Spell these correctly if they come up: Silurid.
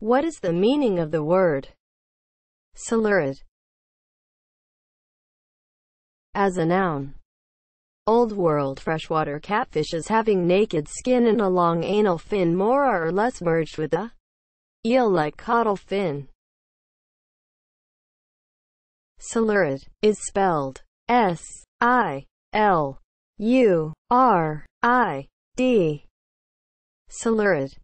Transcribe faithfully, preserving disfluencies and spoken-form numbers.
What is the meaning of the word Silurid as a noun? Old World freshwater catfishes having naked skin and a long anal fin more or less merged with a eel-like caudal fin. Silurid is spelled S I L U R I D. Silurid.